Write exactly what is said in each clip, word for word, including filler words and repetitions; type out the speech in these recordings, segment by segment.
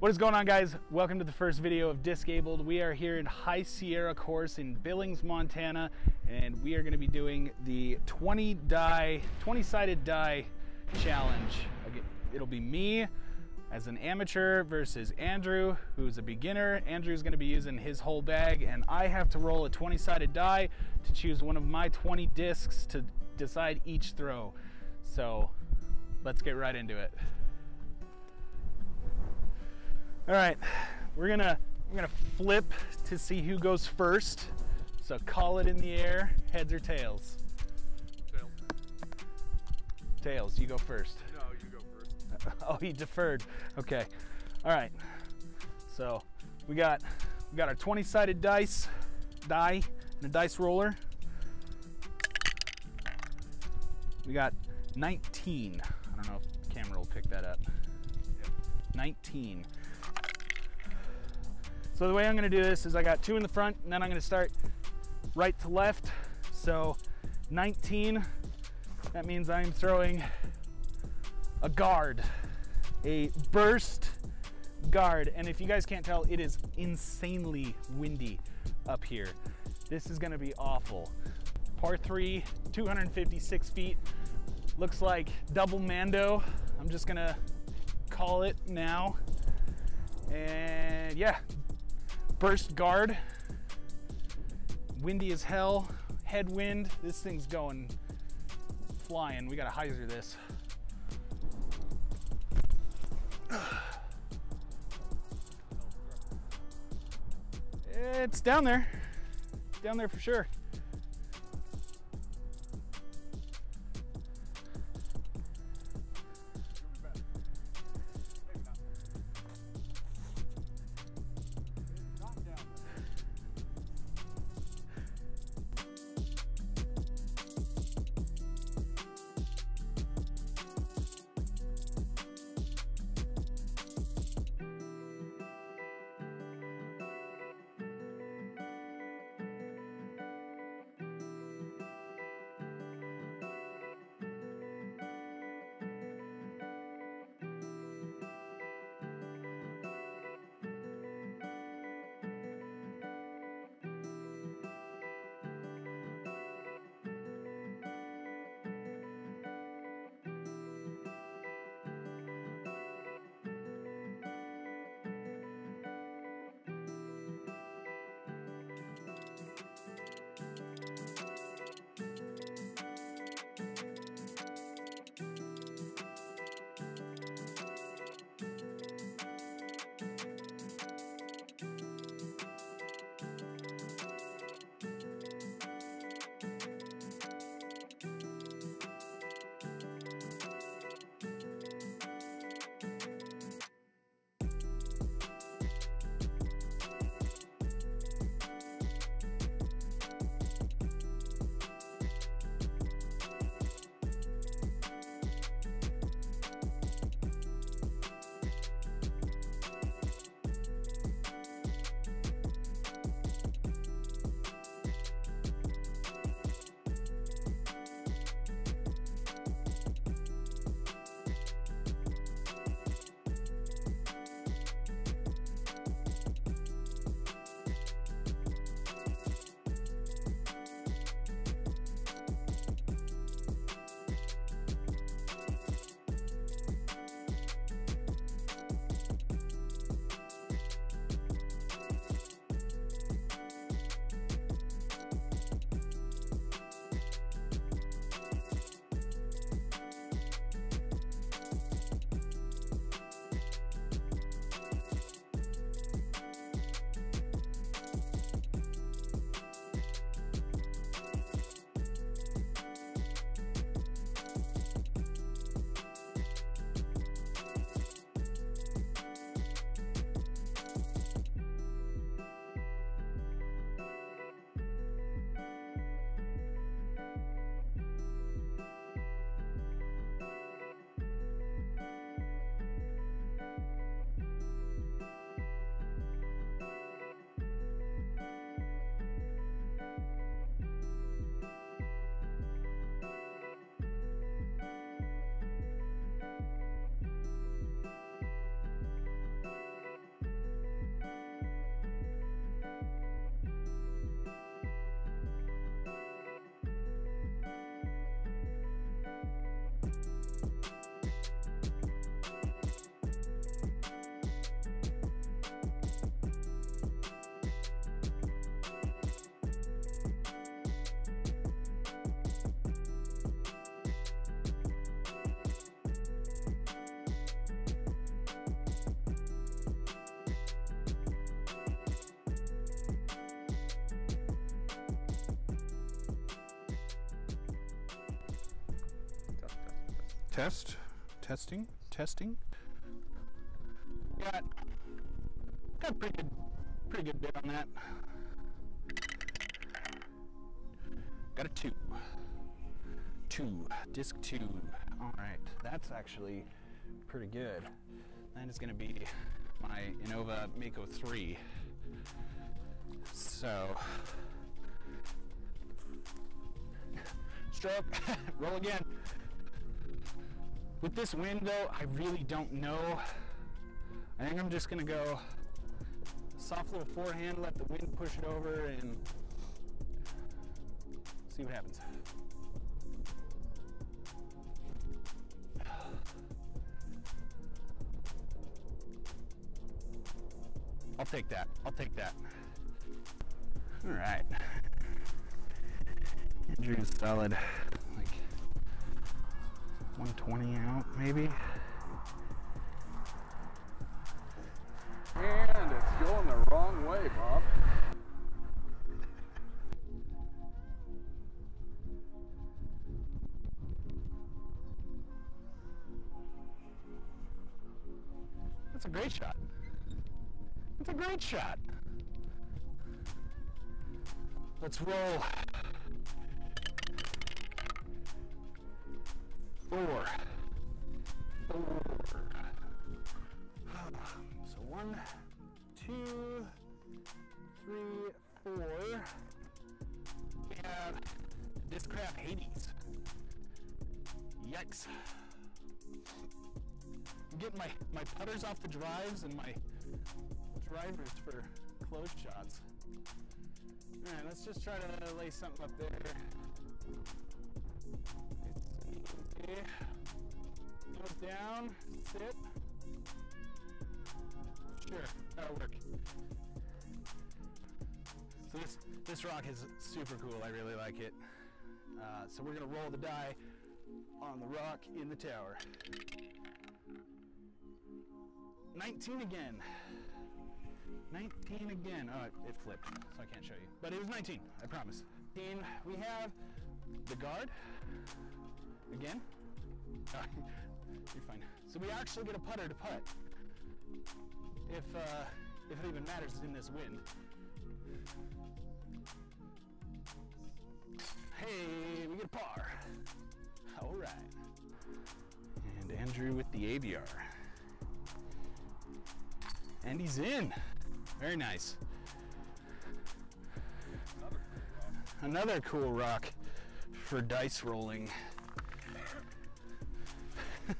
What is going on, guys? Welcome to the first video of Discabled. We are here in High Sierra Course in Billings, Montana, and we are going to be doing the twenty die, twenty sided die challenge. It'll be me as an amateur versus Andrew, who's a beginner. Andrew's going to be using his whole bag, and I have to roll a twenty sided die to choose one of my twenty discs to decide each throw. So let's get right into it. All right, we're gonna we're gonna flip to see who goes first. So call it in the air, heads or tails. Tails. Tails, you go first. No, you go first. Oh, he deferred. Okay. All right. So we got we got our twenty sided dice, die, and a dice roller. We got nineteen. I don't know if the camera will pick that up. Yep. nineteen. So the way I'm gonna do this is I got two in the front, and then I'm gonna start right to left. So nineteen, that means I'm throwing a guard, a burst guard. And if you guys can't tell, it is insanely windy up here. This is gonna be awful. Par three, two hundred fifty-six feet. Looks like double Mando. I'm just gonna call it now. And yeah. Burst guard, windy as hell, headwind. This thing's going flying. We gotta hyzer this. It's down there, down there for sure. Test. Testing. Testing. Got, got a pretty good, pretty good bit on that. Got a two. Two. Disc two. Alright, that's actually pretty good. That is going to be my Innova Mako three. So... stroke. Roll again. With this wind though, I really don't know. I think I'm just gonna go soft little forehand, let the wind push it over and see what happens. I'll take that, I'll take that. All right. Andrew's solid, like one twenty out maybe. And it's going the wrong way, Bob. That's a great shot. That's a great shot. Let's roll. Four. Four. So one, two, three, four. We have Discraft Hades. Yikes. I'm getting my, my putters off the drives and my drivers for close shots. Alright, let's just try to lay something up there. Okay. Nose down, sit. Sure, that'll work. So this, this rock is super cool, I really like it. Uh, so we're gonna roll the die on the rock in the tower. nineteen again. nineteen again. Oh, it, it flipped, so I can't show you. But it was nineteen, I promise. nineteen, we have the guard. Again? All right. You're fine. So we actually get a putter to putt. If uh, if it even matters in this wind. Hey, we get a par. All right. And Andrew with the A V R. And he's in. Very nice. Another cool rock for dice rolling.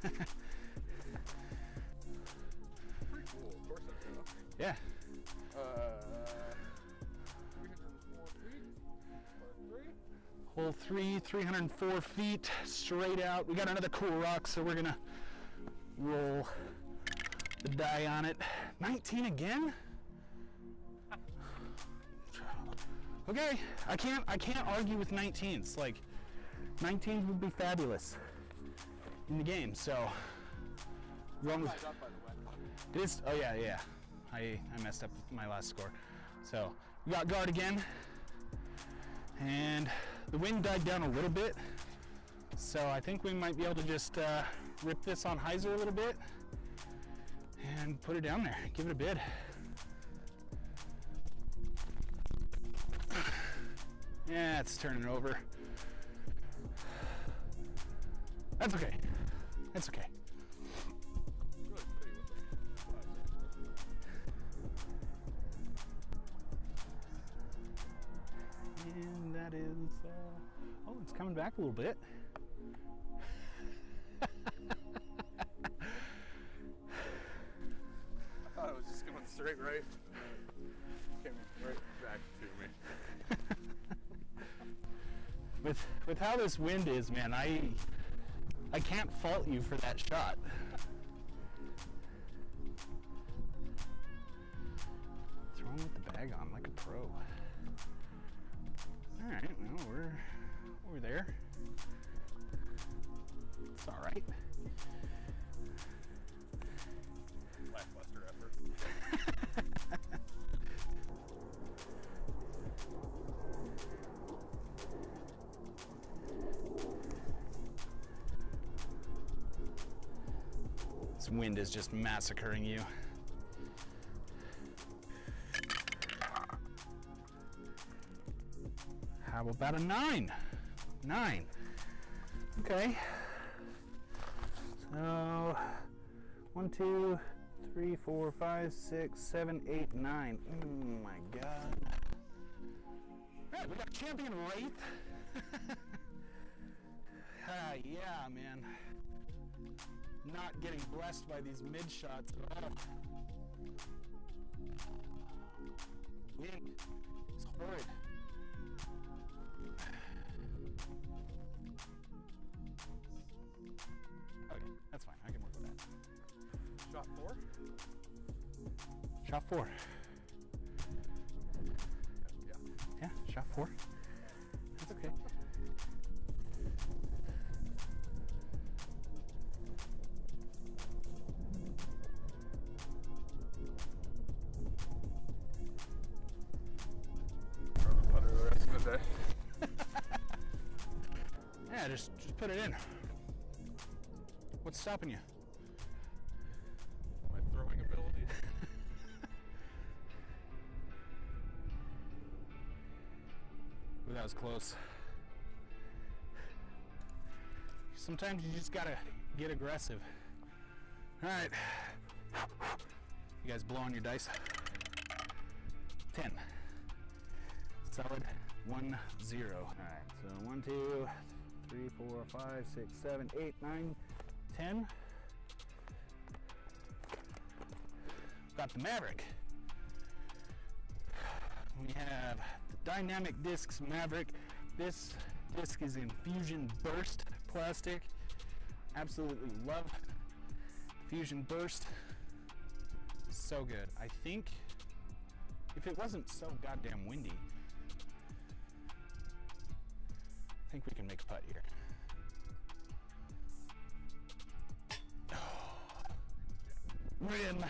Pretty cool, of course I know. Yeah. Uh, three hundred four feet, hole three, three hundred four feet, straight out. We got another cool rock, so we're gonna roll the die on it. nineteen again? Okay, I can't, I can't argue with nineteens. Like, nineteens would be fabulous in the game, so run with this. Oh yeah, yeah. I, I messed up my last score. So we got guard again, and the wind died down a little bit. So I think we might be able to just uh, rip this on hyzer a little bit and put it down there. Give it a bid. Yeah, it's turning over. That's okay. That's okay. And that is, uh, oh, it's coming back a little bit. I thought it was just going straight right. It came right back to me. With, with how this wind is, man, I... I can't fault you for that shot. Throwing with the bag on like a pro. All right, well, we're, we're there. It's all right. Lackluster effort. This wind is just massacring you. How about a nine? Nine. Okay. So one, two, three, four, five, six, seven, eight, nine. Oh my God. All right, we got Champion Wraith. Ah, yeah, man. Not getting blessed by these mid shots at all. Wind is horrid. Okay, that's fine. I can work with that. Shot four? Shot four. Yeah. Yeah, shot four. That's okay. Yeah, just, just put it in. What's stopping you? My throwing ability. Ooh, that was close. Sometimes you just gotta get aggressive. All right. You guys blow on your dice. ten. Solid. one zero. All right, so one, two, three, four, five, six, seven, eight, nine, ten. Got the Maverick. We have the Dynamic Discs Maverick. This disc is in Fusion Burst plastic. Absolutely love Fusion Burst. So good. I think if it wasn't so goddamn windy, I think we can make a putt here. Oh, win!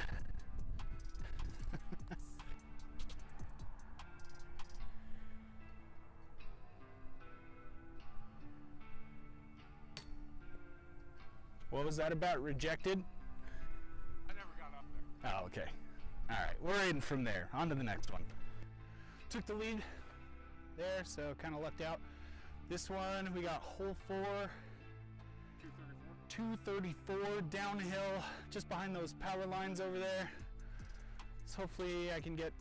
What was that about? Rejected? I never got up there. Oh, okay. All right, we're in from there. On to the next one. Took the lead there, so kind of lucked out. This one, we got hole four, two thirty-four downhill, just behind those power lines over there. So hopefully I can get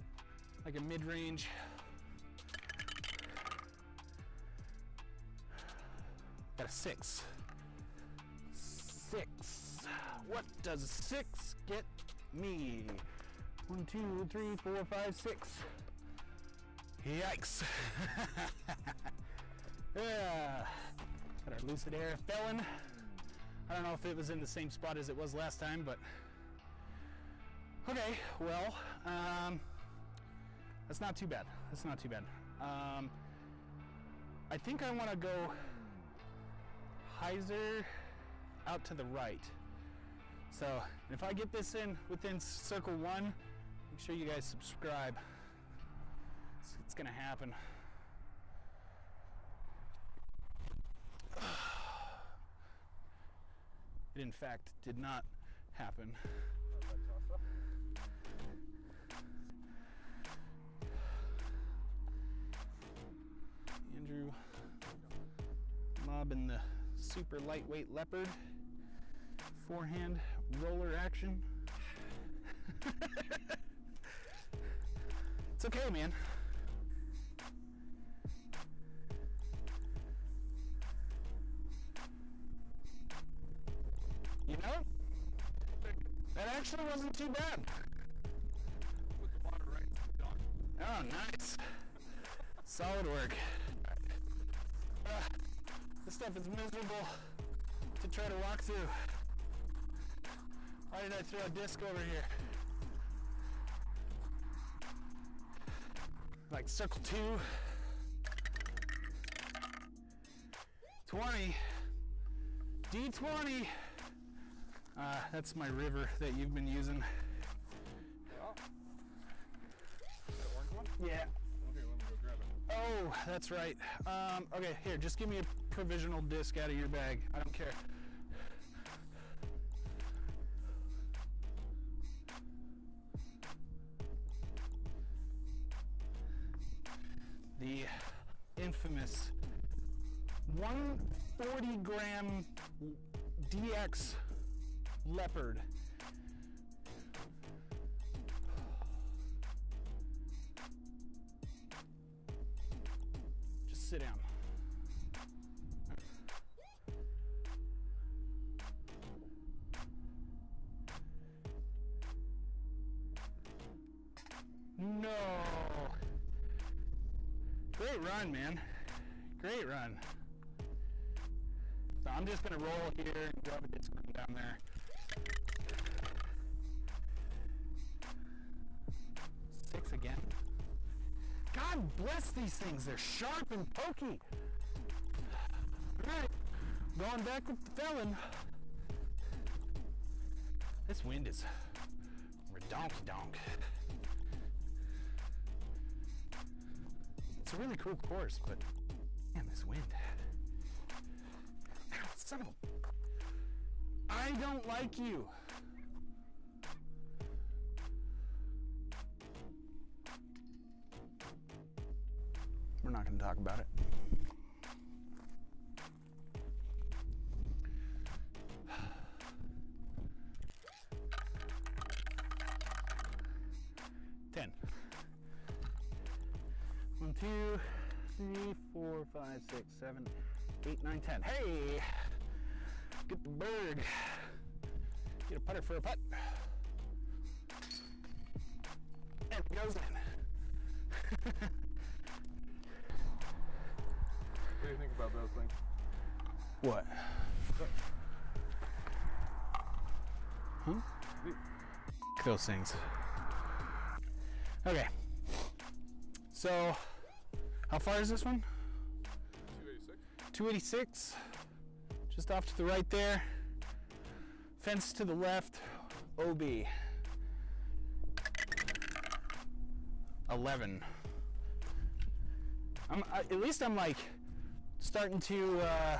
like a mid-range. Got a six. Six. What does six get me? One, two, three, four, five, six. Yikes. Yeah, got our Lucid Air Fellin'. I don't know if it was in the same spot as it was last time, but okay, well, um, that's not too bad. That's not too bad. Um, I think I want to go hyzer out to the right. So if I get this in within circle one, make sure you guys subscribe. It's, it's going to happen. It in fact did not happen. Andrew lobbing the super lightweight Leopard forehand roller action. It's okay, man. You know, that actually wasn't too bad. With the water right to the dock. Oh, nice. Solid work. Uh, this stuff is miserable to try to walk through. Why did I throw a disc over here? Like circle two. twenty. D twenty. Uh, that's my river that you've been using. Yeah. That orange one? Yeah. Okay, let me go grab it. Oh, that's right. Um, okay, here, just give me a provisional disc out of your bag. I don't care. the infamous one forty gram D X Leopard. Just sit down. No. Great run, man. Great run. So I'm just going to roll here and grab a disc down there. Six again. God bless these things. They're sharp and pokey. All right. Going back with the Fellin'. This wind is redonk-donk. It's a really cool course, but man, this wind. Ow, son of a... I don't like you. We're not going to talk about it. Ten. One, two, three, four, five, six, seven, eight, nine, ten. Hey! Get the Berg. Get a putter for a putt. And it goes in. What do you think about those things? What? What? Huh? F those things. Okay. So, how far is this one? two eighty-six. two eighty-six, just off to the right there. Fence to the left, O B. eleven. I'm, I, at least I'm like starting to uh,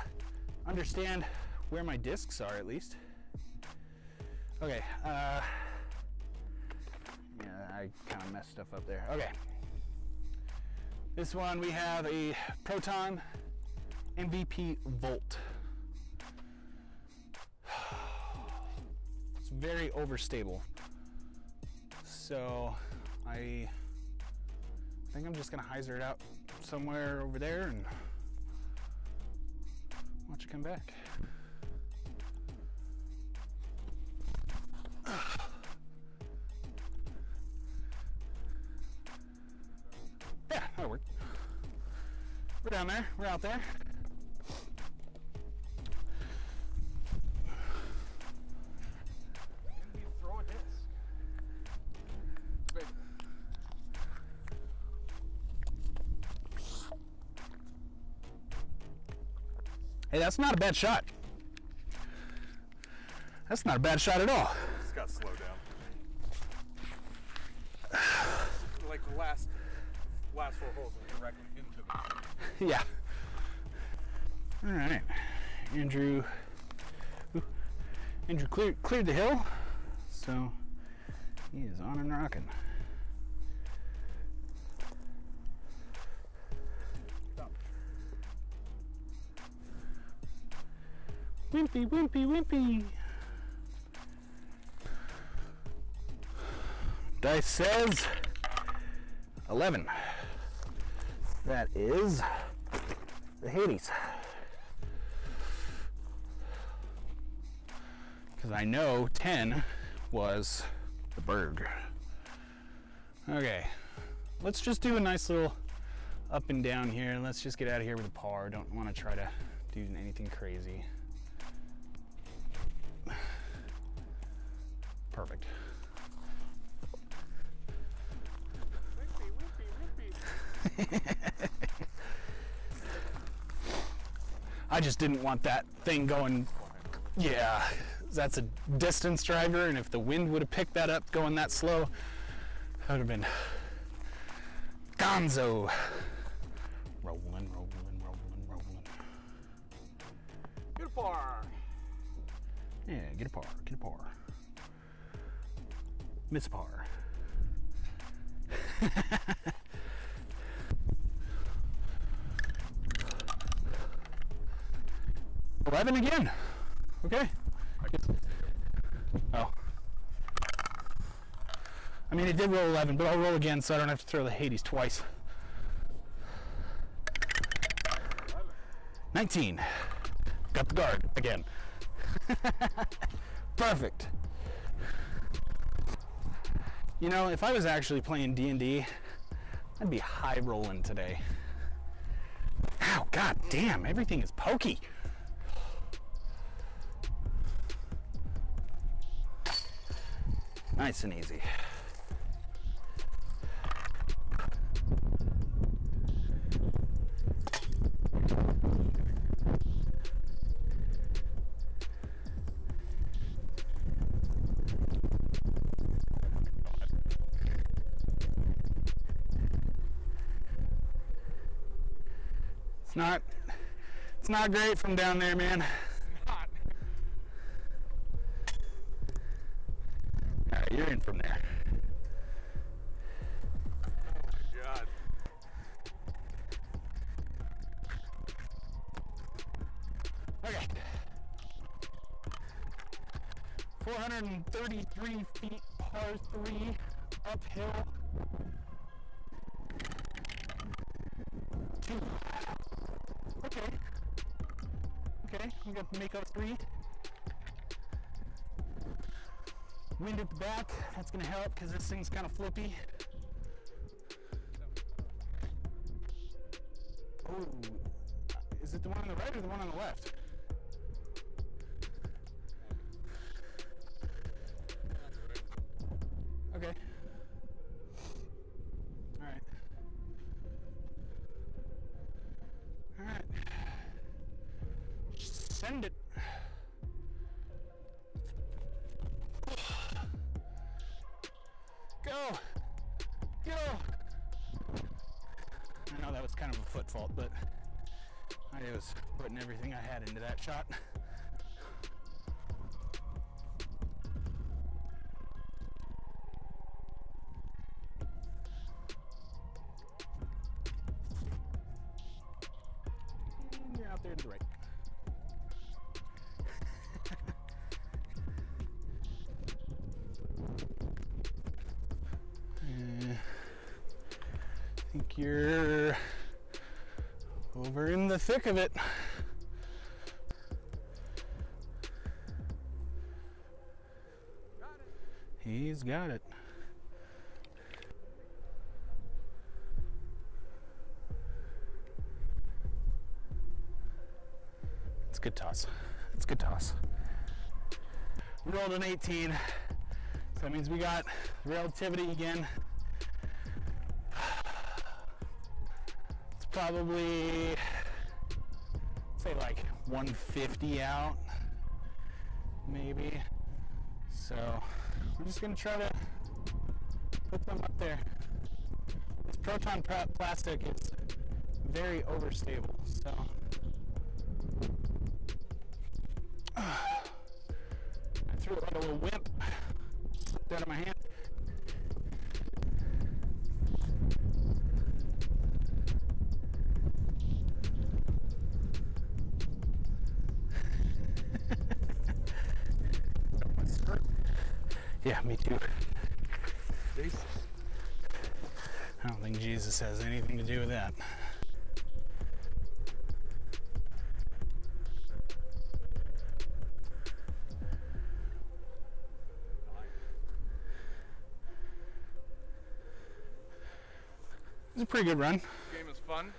understand where my discs are at least. Okay, uh, yeah, I kind of messed stuff up there, okay. This one we have a Proton M V P Volt. It's very overstable. So I think I'm just gonna hyzer it out somewhere over there and watch it come back. We're down there, we're out there. You throw a disc. Wait. Hey, that's not a bad shot. That's not a bad shot at all. Just gotta slow down. Like last last four holes and directly into the... Yeah. All right, Andrew. Ooh, Andrew cleared cleared the hill, so he is on and rocking. Stop. Wimpy, wimpy, wimpy. Dice says eleven. That is the Hades. Because I know ten was the Berg. Okay, let's just do a nice little up and down here. Let's just get out of here with a par. Don't want to try to do anything crazy. Perfect. Whippy, whippy, whippy. I just didn't want that thing going, yeah, that's a distance driver, and if the wind would have picked that up going that slow, that would have been gonzo. Rolling, rolling, rolling, rolling. Get a par. Yeah, get a par, get a par. Miss par. eleven again. Okay. I guess. Oh. I mean, it did roll eleven, but I'll roll again so I don't have to throw the Hades twice. nineteen. Got the guard again. Perfect. You know, if I was actually playing D and D, I'd be high rolling today. Ow, god damn, everything is pokey. Nice and easy. It's not, it's not great from down there, man. It's not. All right, you're in from there. Oh my God. Okay. four hundred thirty-three feet par three uphill. Two. Okay. Okay, I'm gonna make up three. Wind at the back, that's gonna help because this thing's kind of flippy. Oh, is it the one on the right or the one on the left? Okay. Alright, send it. Go, go. I know that was kind of a foot fault, but I was putting everything I had into that shot. There to the right. uh, I think you're over in the thick of it. Got it. He's got it. Good toss. It's good toss. We rolled an eighteen, so that means we got relativity again. It's probably, say, like one fifty out, maybe. So we're just gonna try to put them up there. This Proton plastic is very overstable, so. I threw it like a little whip, slipped out of my hand. Yeah, me too. Jesus. I don't think Jesus has anything to do with that. It's a pretty good run. This game is fun.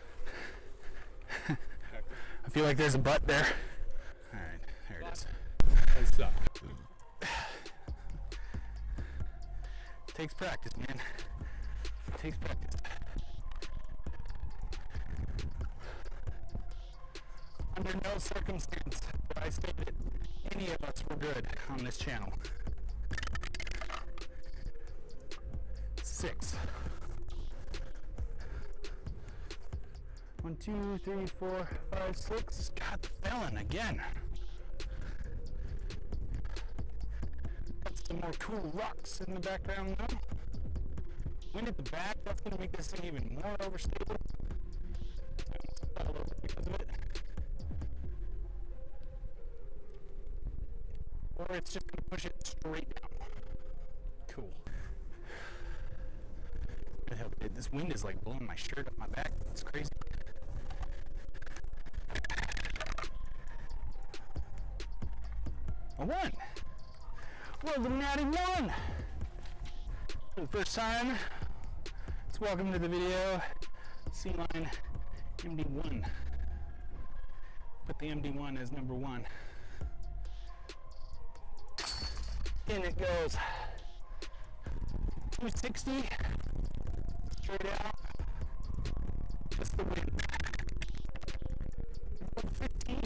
I feel like there's a butt there. All right, there it is. I suck. It takes practice, man. It takes practice. Under no circumstance would I state that any of us were good on this channel. Six. One, two, three, four, five, six. Got the fellin' again. Got some more cool rocks in the background though. Wind at the back, that's gonna make this thing even more overstable. I almost fell over because of it. or it's just going to push it straight down. Cool. What the hell did this wind is like blowing my shirt up my back. That's crazy. A one. Well, the natty one. For the first time, let's welcome to the video C-Line M D one. Put the M D one as number one. In it goes. two sixty, straight out, just the wind. fifteen.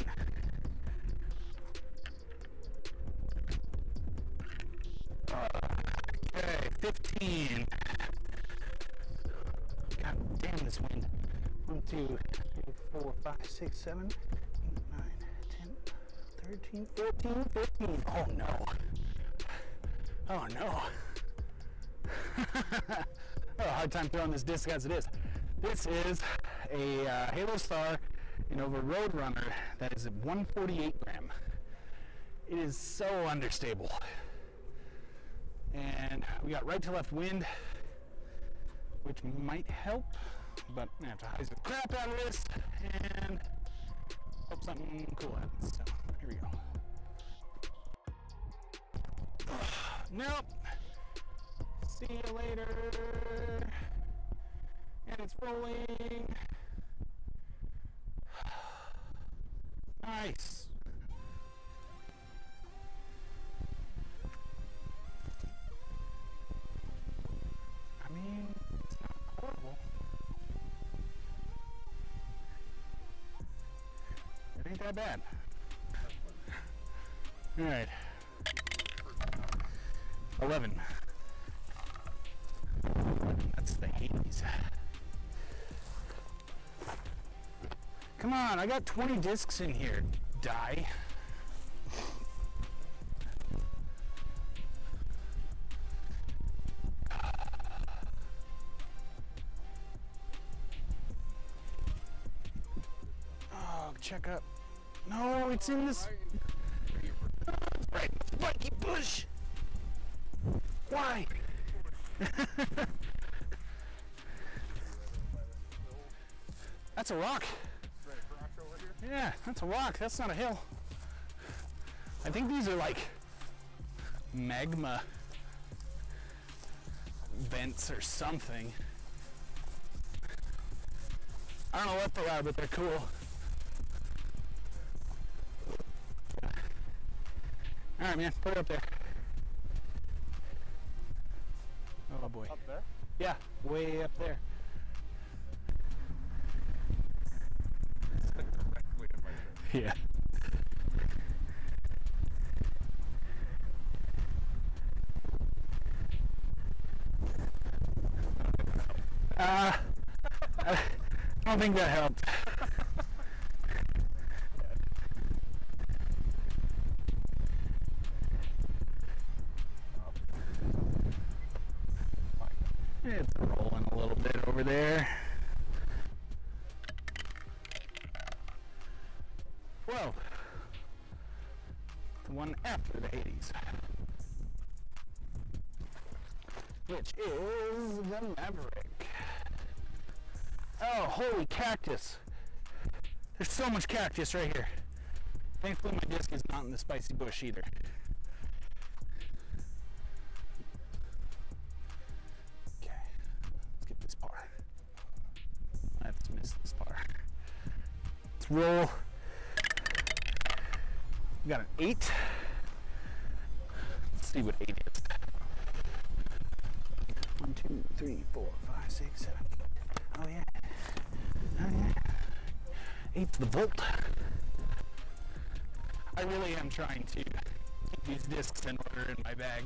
Okay, fifteen. God damn this wind. one, two, three, four, five, six, seven, eight, nine, ten, thirteen, fourteen, fifteen. Oh no. Oh no. I have a hard time throwing this disc as it is. This is a uh, Halo Star Innova Roadrunner that is a one forty-eight gram. It is so understable. And we got right to left wind, which might help, but I have to high the crap out of this and hope something cool happens. So here we go. Nope. See you later. And it's rolling. Nice. I mean, it's not horrible. It ain't that bad. All right. eleven. That's the Hades. Come on, I got twenty discs in here. Die. Oh, check up. No, it's in this. Oh, it's right in the spiky bush. Why? That's a rock. Yeah, that's a rock. That's not a hill. I think these are like magma vents or something. I don't know what they are, but they're cool. All right, man, put it up there. Oh boy. Up there? Yeah, way up there. That's the correct way to measure it. Yeah. Uh, I don't think that helped. It's rolling a little bit over there. Whoa. The one after the Hades. Which is the Maverick. Oh, holy cactus. There's so much cactus right here. Thankfully my disc is not in the spicy bush either. Let's miss this bar. Let's roll. We got an eight. Let's see what eight is. One, two, three, four, five, six, seven, eight. Oh yeah. Oh yeah. Eight's the volt. I really am trying to keep these discs in order in my bag.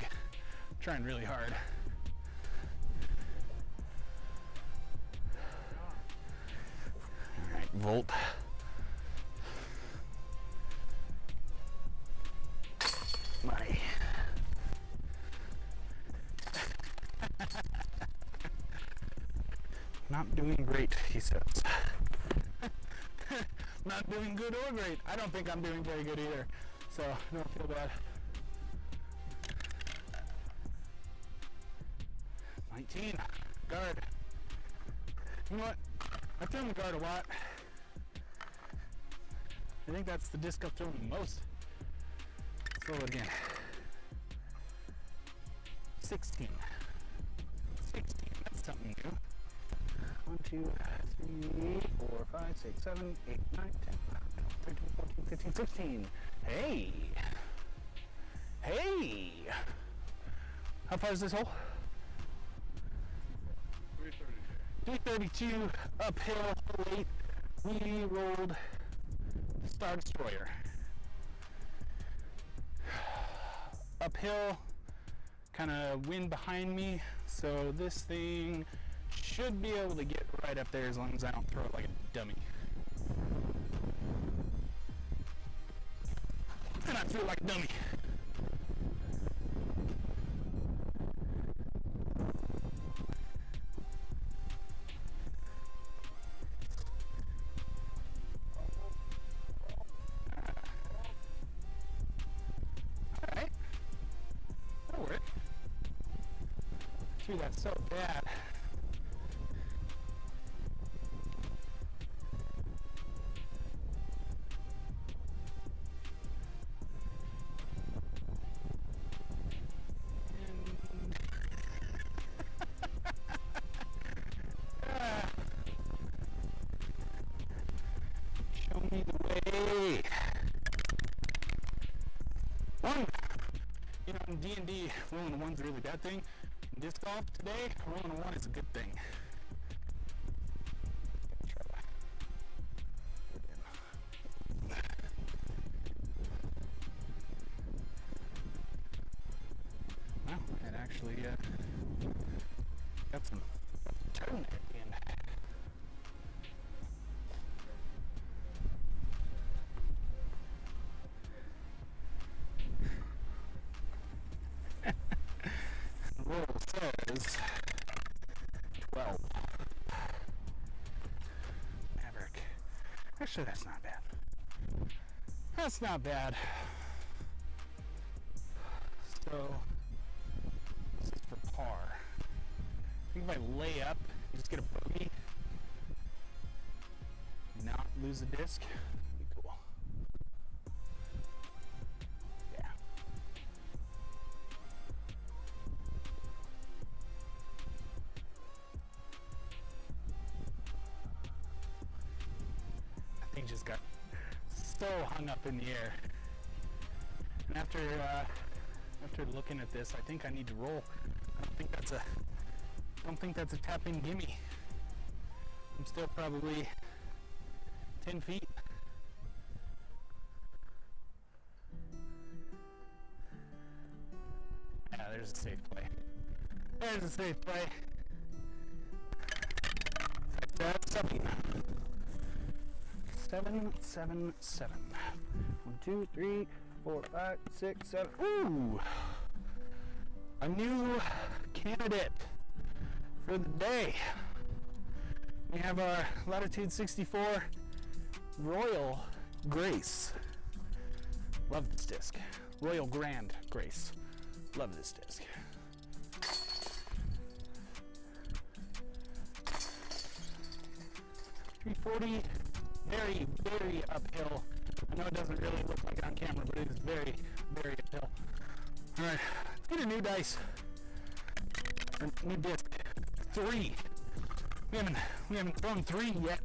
I'm trying really hard. Volt. My. Not doing great, he says. Not doing good or great. I don't think I'm doing very good either, so don't feel bad. eighteen. Guard. You know what? I throw him guard a lot. I think that's the disc I've thrown the most. Let's roll it again. sixteen. sixteen. That's something new. one, two, three, four, five, six, seven, eight, nine, ten, eleven, twelve, thirteen, fourteen, fifteen, sixteen. Hey! Hey! How far is this hole? three thirty-two. Uphill, hole eight. We rolled Star Destroyer. Uphill, kind of wind behind me, so this thing should be able to get right up there as long as I don't throw it like a dummy. And I threw it like a dummy. Alright. That'll work. Threw that so bad. D and D, rolling a one's a really bad thing. In disc golf today, rolling a one is a good thing. Wow, and actually uh, got some tone there at the end. twelve. Maverick. Actually, that's not bad. That's not bad. So, this is for par. I think if I lay up and just get a bogey, not lose a disc, that'd be cool. Just got so hung up in the air, and after uh, after looking at this, I think I need to roll. I don't think that's a don't think that's a tap in gimme. I'm still probably ten feet. Yeah, there's a safe play. There's a safe play. That's something. Seven, seven, seven. One, two, three, four, five, six, seven. Ooh! A new candidate for the day. We have our Latitude sixty-four Royal Grace. Love this disc. Royal Grand Grace. Love this disc. three forty. Very, very uphill. I know it doesn't really look like it on camera, but it is very, very uphill. All right, let's get a new dice. A new disc. Three. We haven't, we haven't thrown three yet.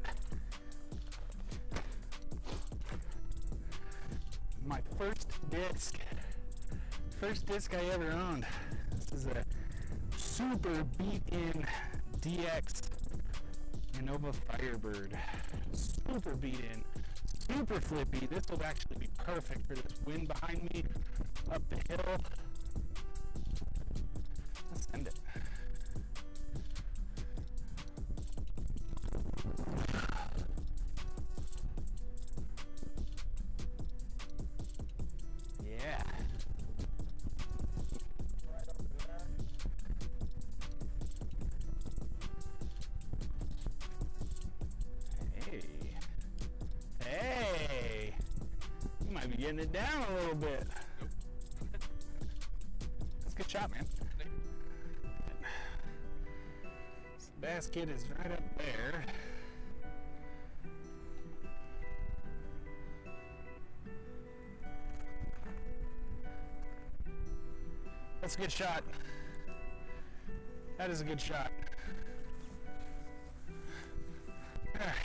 My first disc. First disc I ever owned. This is a super beat-in D X Innova Firebird. Super beat in, super flippy. This will actually be perfect for this wind behind me up the hill. Let's send it. Yeah. Getting it down a little bit. Nope. That's a good shot, man. basket is right up there. That's a good shot. That is a good shot. Alright.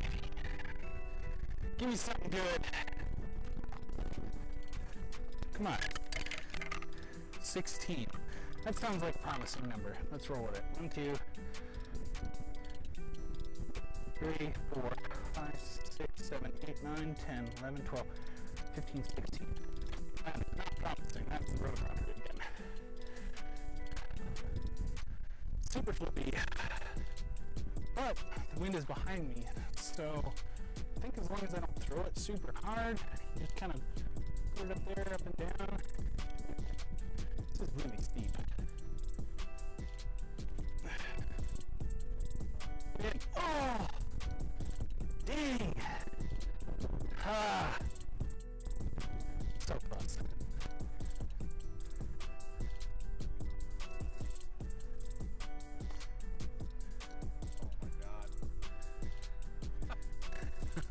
Give me something good. Come on. sixteen. That sounds like a promising number. Let's roll with it. One, two, three, four, five, six, seven, eight, nine, ten, eleven, twelve, fifteen, sixteen. That's not promising. That's the Roadrunner again. Super flippy. But the wind is behind me, so I think as long as I don't throw it super hard, just kind of put it up there, up and down. This is really steep. And, oh! Dang! Ah! So close. Oh my god.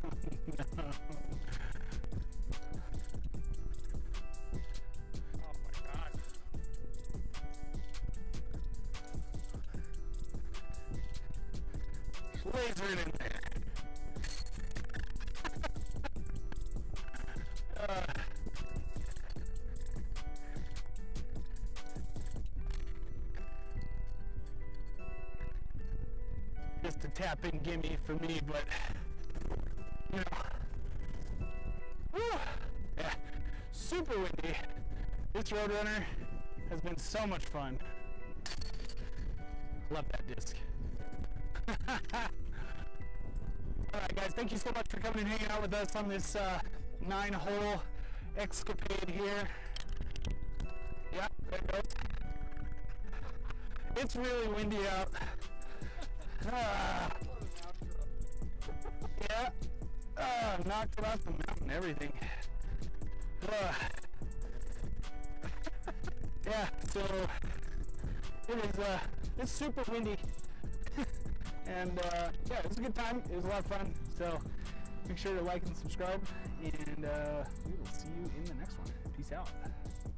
No. Oh my god. Laser it in there. uh. Just a tap in gimme for me, but you know, whew, yeah, super windy. This Roadrunner has been so much fun. Love that disc. Alright guys, thank you so much for coming and hanging out with us on this uh, nine hole escapade here. Yeah, there it goes. It's really windy out. Uh, yeah, uh, knocked it off the mountain, everything. Uh, yeah, so it is, uh, it's super windy. And uh, yeah, it was a good time. It was a lot of fun. So make sure to like and subscribe. And uh, we will see you in the next one. Peace out.